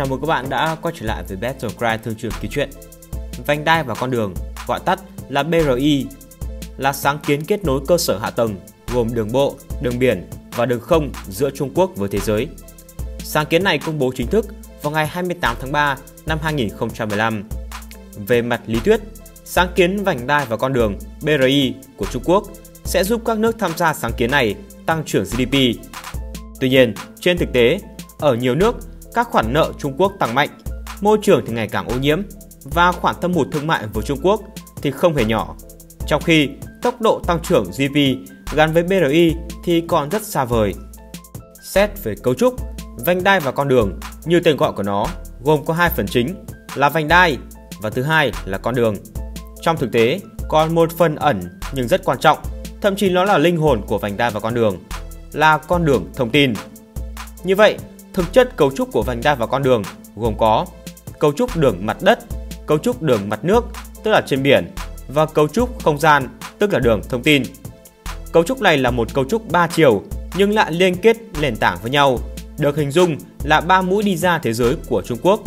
Chào mừng các bạn đã quay trở lại với Battle Cry thương trường ký chuyện. Vành đai và con đường, gọi tắt là BRI, là sáng kiến kết nối cơ sở hạ tầng gồm đường bộ, đường biển và đường không giữa Trung Quốc với thế giới. Sáng kiến này công bố chính thức vào ngày 28 tháng 3 năm 2015. Về mặt lý thuyết, sáng kiến Vành đai và con đường BRI của Trung Quốc sẽ giúp các nước tham gia sáng kiến này tăng trưởng GDP. Tuy nhiên, trên thực tế, ở nhiều nước, các khoản nợ Trung Quốc tăng mạnh, môi trường thì ngày càng ô nhiễm và khoản thâm hụt thương mại với Trung Quốc thì không hề nhỏ. Trong khi tốc độ tăng trưởng GDP gắn với BRI thì còn rất xa vời. Xét về cấu trúc, vành đai và con đường như tên gọi của nó gồm có hai phần chính là vành đai và thứ hai là con đường. Trong thực tế, còn một phần ẩn nhưng rất quan trọng, thậm chí nó là linh hồn của vành đai và con đường, là con đường thông tin. Như vậy, thực chất cấu trúc của vành đai và con đường gồm có cấu trúc đường mặt đất, cấu trúc đường mặt nước tức là trên biển và cấu trúc không gian tức là đường thông tin. Cấu trúc này là một cấu trúc 3 chiều nhưng lại liên kết nền tảng với nhau, được hình dung là ba mũi đi ra thế giới của Trung Quốc.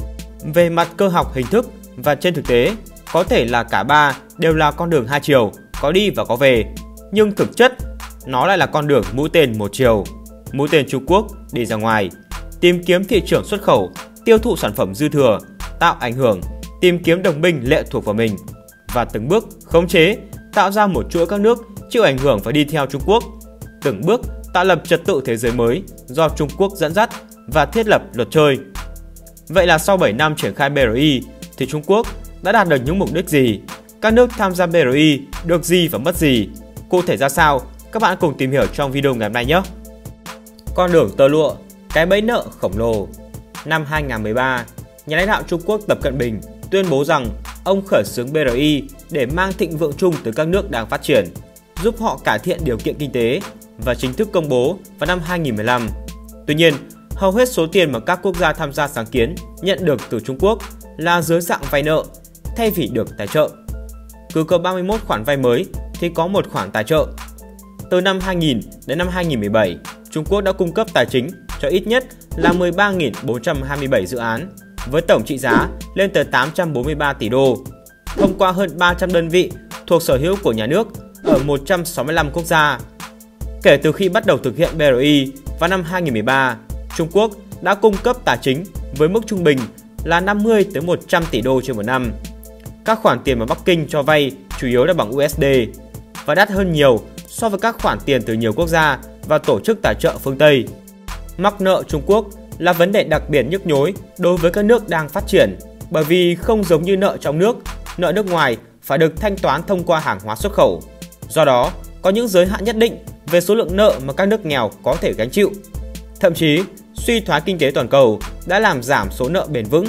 Về mặt cơ học hình thức và trên thực tế, có thể là cả ba đều là con đường 2 chiều, có đi và có về, nhưng thực chất nó lại là con đường mũi tên 1 chiều, mũi tên Trung Quốc đi ra ngoài, tìm kiếm thị trường xuất khẩu, tiêu thụ sản phẩm dư thừa, tạo ảnh hưởng, tìm kiếm đồng minh lệ thuộc vào mình và từng bước khống chế, tạo ra một chuỗi các nước chịu ảnh hưởng và đi theo Trung Quốc, từng bước tạo lập trật tự thế giới mới do Trung Quốc dẫn dắt và thiết lập luật chơi. Vậy là sau 7 năm triển khai BRI thì Trung Quốc đã đạt được những mục đích gì? Các nước tham gia BRI được gì và mất gì? Cụ thể ra sao? Các bạn cùng tìm hiểu trong video ngày hôm nay nhé! Con đường tơ lụa, cái bẫy nợ khổng lồ. Năm 2013, nhà lãnh đạo Trung Quốc Tập Cận Bình tuyên bố rằng ông khởi xướng BRI để mang thịnh vượng chung tới các nước đang phát triển, giúp họ cải thiện điều kiện kinh tế và chính thức công bố vào năm 2015. Tuy nhiên, hầu hết số tiền mà các quốc gia tham gia sáng kiến nhận được từ Trung Quốc là dưới dạng vay nợ thay vì được tài trợ. Cứ có 31 khoản vay mới thì có một khoản tài trợ. Từ năm 2000 đến năm 2017, Trung Quốc đã cung cấp tài chính cho ít nhất là 13.427 dự án với tổng trị giá lên tới 843 tỷ đô, thông qua hơn 300 đơn vị thuộc sở hữu của nhà nước ở 165 quốc gia. Kể từ khi bắt đầu thực hiện BRI vào năm 2013, Trung Quốc đã cung cấp tài chính với mức trung bình là 50 tới 100 tỷ đô trên một năm. Các khoản tiền mà Bắc Kinh cho vay chủ yếu là bằng USD và đắt hơn nhiều so với các khoản tiền từ nhiều quốc gia và tổ chức tài trợ phương Tây. Mắc nợ Trung Quốc là vấn đề đặc biệt nhức nhối đối với các nước đang phát triển, bởi vì không giống như nợ trong nước, nợ nước ngoài phải được thanh toán thông qua hàng hóa xuất khẩu. Do đó, có những giới hạn nhất định về số lượng nợ mà các nước nghèo có thể gánh chịu. Thậm chí, suy thoái kinh tế toàn cầu đã làm giảm số nợ bền vững.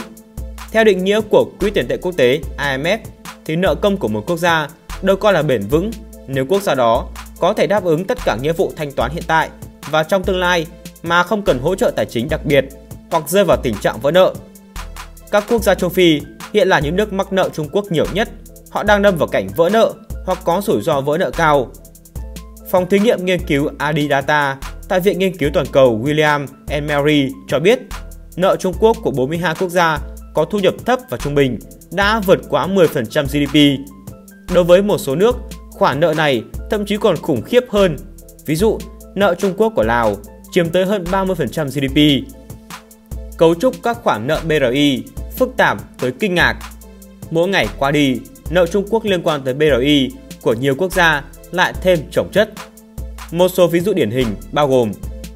Theo định nghĩa của Quỹ tiền tệ quốc tế IMF, thì nợ công của một quốc gia được coi là bền vững nếu quốc gia đó có thể đáp ứng tất cả nghĩa vụ thanh toán hiện tại và trong tương lai mà không cần hỗ trợ tài chính đặc biệt hoặc rơi vào tình trạng vỡ nợ. Các quốc gia châu Phi hiện là những nước mắc nợ Trung Quốc nhiều nhất, họ đang lâm vào cảnh vỡ nợ hoặc có rủi ro vỡ nợ cao. Phòng thí nghiệm nghiên cứu Adidata tại Viện Nghiên cứu Toàn cầu William & Mary cho biết nợ Trung Quốc của 42 quốc gia có thu nhập thấp và trung bình đã vượt quá 10% GDP. Đối với một số nước, khoản nợ này thậm chí còn khủng khiếp hơn. Ví dụ, nợ Trung Quốc của Lào chiếm tới hơn 30% GDP. Cấu trúc các khoản nợ BRI phức tạp tới kinh ngạc. Mỗi ngày qua đi, nợ Trung Quốc liên quan tới BRI của nhiều quốc gia lại thêm chồng chất. Một số ví dụ điển hình bao gồm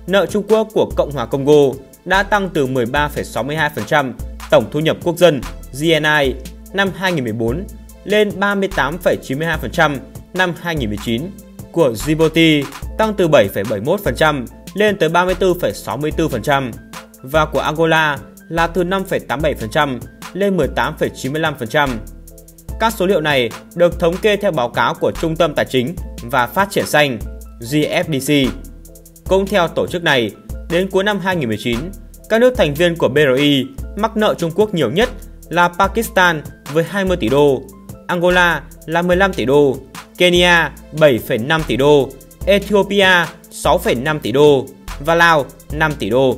nợ Trung Quốc của Cộng hòa Congo đã tăng từ 13,62% tổng thu nhập quốc dân GNI năm 2014 lên 38,92% năm 2019, của Djibouti tăng từ 7,71% lên tới 34,64% và của Angola là từ 5,87% lên 18,95%. Các số liệu này được thống kê theo báo cáo của Trung tâm Tài chính và Phát triển Xanh (GFDC). Cũng theo tổ chức này, đến cuối năm 2019, các nước thành viên của BRI mắc nợ Trung Quốc nhiều nhất là Pakistan với 20 tỷ đô, Angola là 15 tỷ đô, Kenya 7,5 tỷ đô, Ethiopia 6,5 tỷ đô và Lào 5 tỷ đô.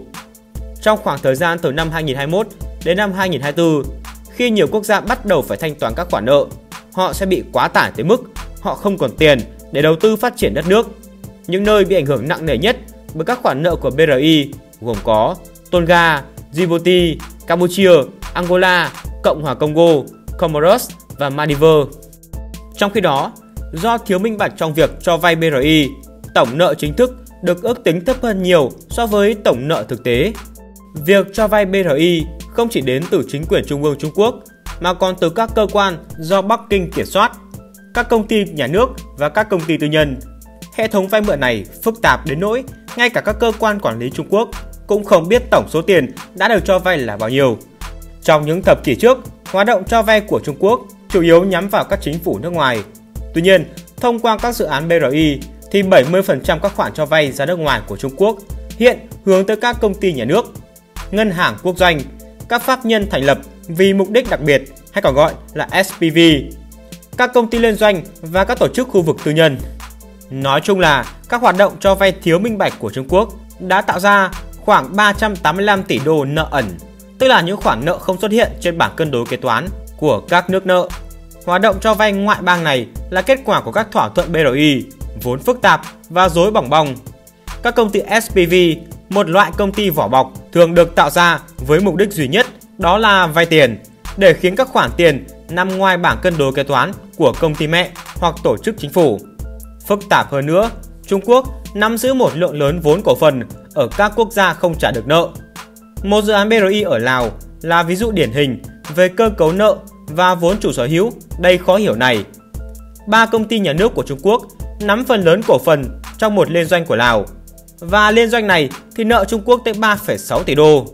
Trong khoảng thời gian từ năm 2021 đến năm 2024, khi nhiều quốc gia bắt đầu phải thanh toán các khoản nợ, họ sẽ bị quá tải tới mức họ không còn tiền để đầu tư phát triển đất nước. Những nơi bị ảnh hưởng nặng nề nhất bởi các khoản nợ của BRI gồm có Tonga, Djibouti, Campuchia, Angola, Cộng hòa Congo, Comoros và Maldives. Trong khi đó, do thiếu minh bạch trong việc cho vay BRI, tổng nợ chính thức được ước tính thấp hơn nhiều so với tổng nợ thực tế. Việc cho vay BRI không chỉ đến từ chính quyền trung ương Trung Quốc mà còn từ các cơ quan do Bắc Kinh kiểm soát, các công ty nhà nước và các công ty tư nhân. Hệ thống vay mượn này phức tạp đến nỗi ngay cả các cơ quan quản lý Trung Quốc cũng không biết tổng số tiền đã được cho vay là bao nhiêu. Trong những thập kỷ trước, hoạt động cho vay của Trung Quốc chủ yếu nhắm vào các chính phủ nước ngoài. Tuy nhiên, thông qua các dự án BRI thì 70% các khoản cho vay ra nước ngoài của Trung Quốc hiện hướng tới các công ty nhà nước, ngân hàng quốc doanh, các pháp nhân thành lập vì mục đích đặc biệt hay còn gọi là SPV, các công ty liên doanh và các tổ chức khu vực tư nhân. Nói chung là các hoạt động cho vay thiếu minh bạch của Trung Quốc đã tạo ra khoảng 385 tỷ đô nợ ẩn, tức là những khoản nợ không xuất hiện trên bảng cân đối kế toán của các nước nợ. Hoạt động cho vay ngoại bang này là kết quả của các thỏa thuận BRI, vốn phức tạp và rối bỏng bong. Các công ty SPV, một loại công ty vỏ bọc, thường được tạo ra với mục đích duy nhất đó là vay tiền, để khiến các khoản tiền nằm ngoài bảng cân đối kế toán của công ty mẹ hoặc tổ chức chính phủ. Phức tạp hơn nữa, Trung Quốc nắm giữ một lượng lớn vốn cổ phần ở các quốc gia không trả được nợ. Một dự án BRI ở Lào là ví dụ điển hình về cơ cấu nợ và vốn chủ sở hữu đầy khó hiểu này. Ba công ty nhà nước của Trung Quốc nắm phần lớn cổ phần trong một liên doanh của Lào, và liên doanh này thì nợ Trung Quốc tới 3,6 tỷ đô.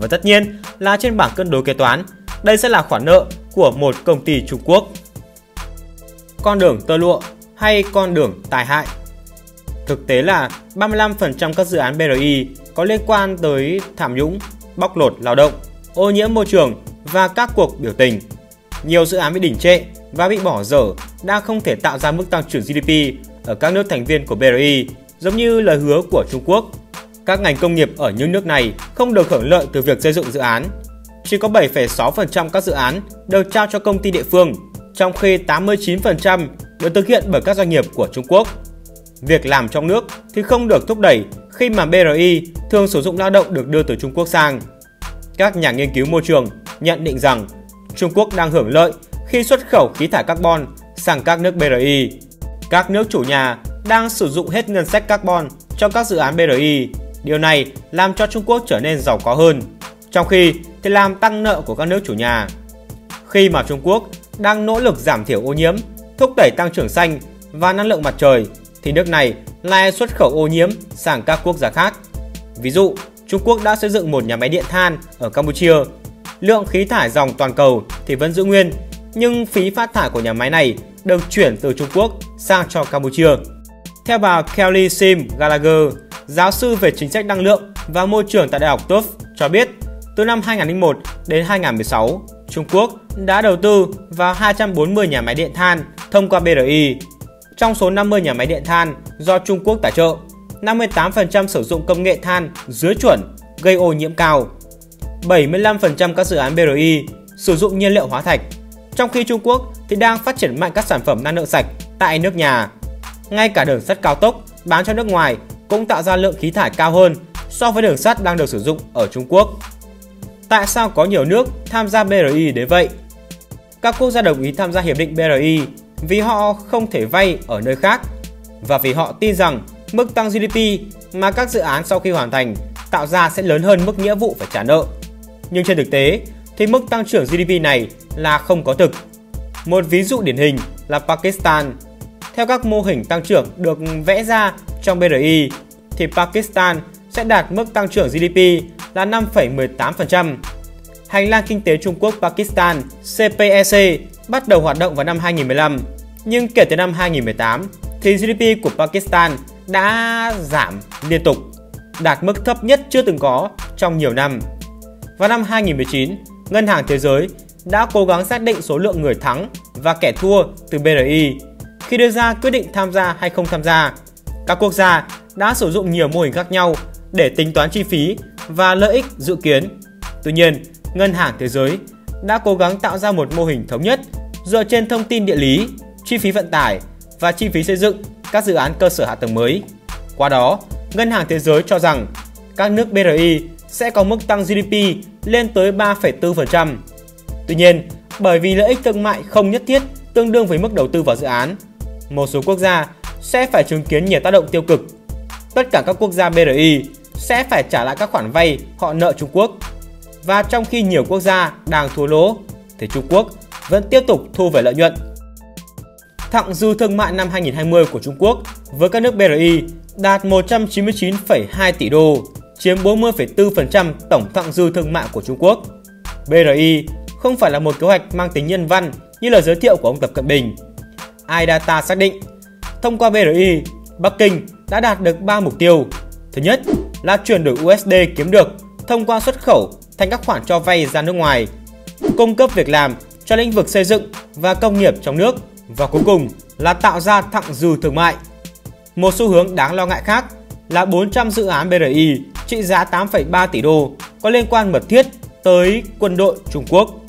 Và tất nhiên là trên bảng cân đối kế toán, đây sẽ là khoản nợ của một công ty Trung Quốc. Con đường tơ lụa hay con đường tai hại? Thực tế là 35% các dự án BRI có liên quan tới tham nhũng, bóc lột lao động, ô nhiễm môi trường và các cuộc biểu tình. Nhiều dự án bị đình trệ và bị bỏ dở đang không thể tạo ra mức tăng trưởng GDP ở các nước thành viên của BRI, giống như lời hứa của Trung Quốc. Các ngành công nghiệp ở những nước này không được hưởng lợi từ việc xây dựng dự án. Chỉ có 7,6% các dự án được trao cho công ty địa phương, trong khi 89% được thực hiện bởi các doanh nghiệp của Trung Quốc. Việc làm trong nước thì không được thúc đẩy khi mà BRI thường sử dụng lao động được đưa từ Trung Quốc sang. Các nhà nghiên cứu môi trường nhận định rằng Trung Quốc đang hưởng lợi khi xuất khẩu khí thải carbon sang các nước BRI. Các nước chủ nhà đang sử dụng hết ngân sách carbon cho các dự án BRI. Điều này làm cho Trung Quốc trở nên giàu có hơn, trong khi thì làm tăng nợ của các nước chủ nhà. Khi mà Trung Quốc đang nỗ lực giảm thiểu ô nhiễm, thúc đẩy tăng trưởng xanh và năng lượng mặt trời, thì nước này lại xuất khẩu ô nhiễm sang các quốc gia khác. Ví dụ, Trung Quốc đã xây dựng một nhà máy điện than ở Campuchia. Lượng khí thải ròng toàn cầu thì vẫn giữ nguyên, nhưng phí phát thải của nhà máy này được chuyển từ Trung Quốc sang cho Campuchia. Theo bà Kelly Sim Gallagher, giáo sư về chính sách năng lượng và môi trường tại Đại học Tufts cho biết, từ năm 2001 đến 2016, Trung Quốc đã đầu tư vào 240 nhà máy điện than thông qua BRI. Trong số 50 nhà máy điện than do Trung Quốc tài trợ, 58% sử dụng công nghệ than dưới chuẩn gây ô nhiễm cao. 75% các dự án BRI sử dụng nhiên liệu hóa thạch, trong khi Trung Quốc thì đang phát triển mạnh các sản phẩm năng lượng sạch tại nước nhà. Ngay cả đường sắt cao tốc bán cho nước ngoài cũng tạo ra lượng khí thải cao hơn so với đường sắt đang được sử dụng ở Trung Quốc. Tại sao có nhiều nước tham gia BRI đến vậy? Các quốc gia đồng ý tham gia hiệp định BRI vì họ không thể vay ở nơi khác, và vì họ tin rằng mức tăng GDP mà các dự án sau khi hoàn thành tạo ra sẽ lớn hơn mức nghĩa vụ phải trả nợ. Nhưng trên thực tế thì mức tăng trưởng GDP này là không có thực. Một ví dụ điển hình là Pakistan. Theo các mô hình tăng trưởng được vẽ ra trong BRI thì Pakistan sẽ đạt mức tăng trưởng GDP là 5,18%. Hành lang kinh tế Trung Quốc-Pakistan CPEC bắt đầu hoạt động vào năm 2015, nhưng kể từ năm 2018 thì GDP của Pakistan đã giảm liên tục, đạt mức thấp nhất chưa từng có trong nhiều năm. Vào năm 2019, Ngân hàng Thế giới đã cố gắng xác định số lượng người thắng và kẻ thua từ BRI. Khi đưa ra quyết định tham gia hay không tham gia, các quốc gia đã sử dụng nhiều mô hình khác nhau để tính toán chi phí và lợi ích dự kiến. Tuy nhiên, Ngân hàng Thế giới đã cố gắng tạo ra một mô hình thống nhất dựa trên thông tin địa lý, chi phí vận tải và chi phí xây dựng các dự án cơ sở hạ tầng mới. Qua đó, Ngân hàng Thế giới cho rằng các nước BRI sẽ có mức tăng GDP lên tới 3,4%. Tuy nhiên, bởi vì lợi ích thương mại không nhất thiết tương đương với mức đầu tư vào dự án, một số quốc gia sẽ phải chứng kiến nhiều tác động tiêu cực. Tất cả các quốc gia BRI sẽ phải trả lại các khoản vay họ nợ Trung Quốc. Và trong khi nhiều quốc gia đang thua lỗ, thì Trung Quốc vẫn tiếp tục thu về lợi nhuận. Thặng dư thương mại năm 2020 của Trung Quốc với các nước BRI đạt 199,2 tỷ đô, chiếm 40,4% tổng thặng dư thương mại của Trung Quốc. BRI không phải là một kế hoạch mang tính nhân văn như lời giới thiệu của ông Tập Cận Bình. Adidata xác định, thông qua BRI, Bắc Kinh đã đạt được 3 mục tiêu. Thứ nhất là chuyển đổi USD kiếm được thông qua xuất khẩu thành các khoản cho vay ra nước ngoài, cung cấp việc làm cho lĩnh vực xây dựng và công nghiệp trong nước, và cuối cùng là tạo ra thặng dư thương mại. Một xu hướng đáng lo ngại khác là 400 dự án BRI trị giá 8,3 tỷ đô có liên quan mật thiết tới quân đội Trung Quốc.